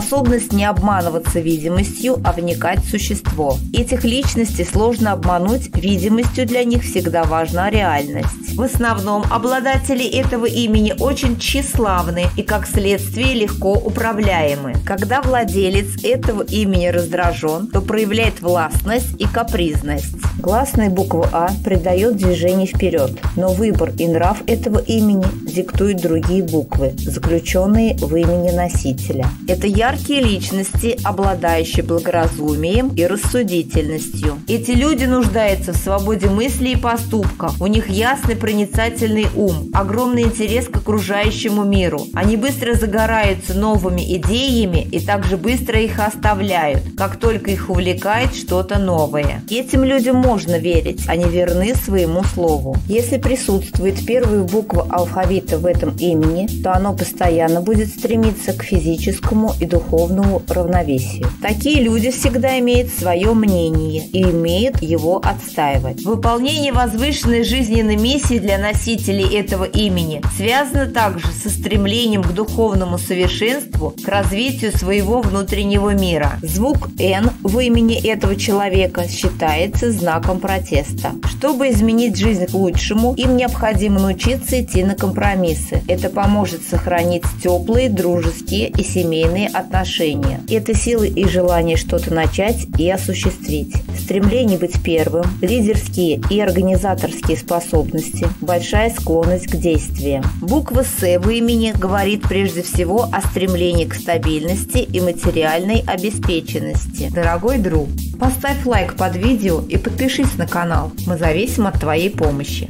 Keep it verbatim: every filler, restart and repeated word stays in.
способность не обманываться видимостью, а вникать в существо. Этих личностей сложно обмануть, видимостью для них всегда важна реальность. В основном обладатели этого имени очень тщеславны и, как следствие, легко управляемы. Когда владелец этого имени раздражен, то проявляет властность и капризность. Гласная буква «А» придает движение вперед, но выбор и нрав этого имени диктуют другие буквы, заключенные в имени носителя. Это яркие личности, обладающие благоразумием и рассудительностью. Эти люди нуждаются в свободе мысли и поступка, у них ясный проницательный ум, огромный интерес к окружающему миру. Они быстро загораются новыми идеями и также быстро их оставляют, как только их увлекает что-то новое. Этим людям можно верить, они верны своему слову. Если присутствует первая буква алфавита в этом имени, то оно постоянно будет стремиться к физическому и духовному равновесию. Такие люди всегда имеют свое мнение и умеют его отстаивать. Выполнение возвышенной жизненной миссии для носителей этого имени связано также со стремлением к духовному совершенству, к развитию своего внутреннего мира. Звук «Н» в имени этого человека считается знаком протеста. Чтобы изменить жизнь к лучшему, им необходимо научиться идти на компромиссы. Это поможет сохранить теплые, дружеские и семейные отношения. Это силы и желание что-то начать и осуществить. Стремление быть первым, лидерские и организаторские способности, большая склонность к действиям. Буква «С» в имени говорит прежде всего о стремлении к стабильности и материальной обеспеченности. Дорогой друг, поставь лайк под видео и подпишись на канал. Мы зависим от твоей помощи.